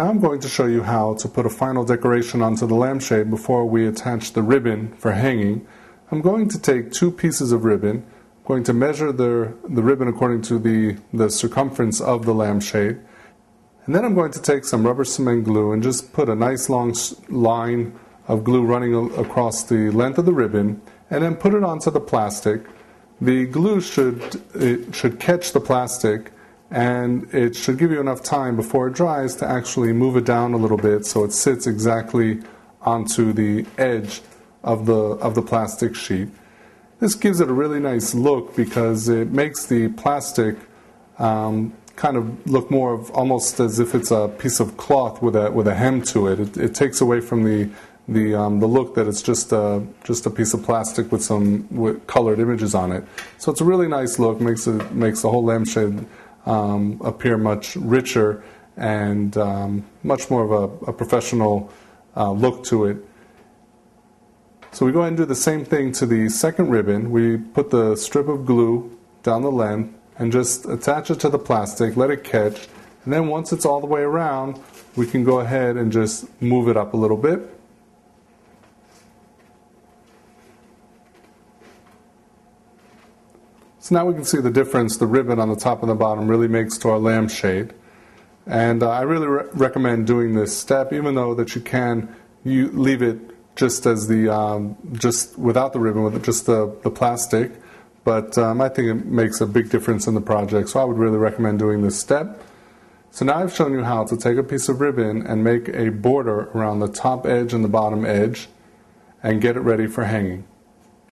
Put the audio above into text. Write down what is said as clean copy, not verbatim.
Now I'm going to show you how to put a final decoration onto the lampshade before we attach the ribbon for hanging. I'm going to take two pieces of ribbon, I'm going to measure the ribbon according to the circumference of the lampshade, and then I'm going to take some rubber cement glue and just put a nice long line of glue running across the length of the ribbon, and then put it onto the plastic. The glue should catch the plastic, and it should give you enough time before it dries to actually move it down a little bit so it sits exactly onto the edge of the plastic sheet. This gives it a really nice look because it makes the plastic kind of look more of almost as if it's a piece of cloth with a hem to it. It takes away from the look that it's just a piece of plastic with some colored images on it. So it's a really nice look. Makes the whole lampshade appear much richer and much more of a professional look to it. So we go ahead and do the same thing to the second ribbon. We put the strip of glue down the length and just attach it to the plastic, let it catch, and then once it's all the way around we can go ahead and just move it up a little bit. So now we can see the difference the ribbon on the top and the bottom really makes to our lampshade. And I really recommend doing this step, even though that you can leave it just as just without the ribbon, with just the plastic. But I think it makes a big difference in the project, so I would really recommend doing this step. So now I've shown you how to take a piece of ribbon and make a border around the top edge and the bottom edge and get it ready for hanging.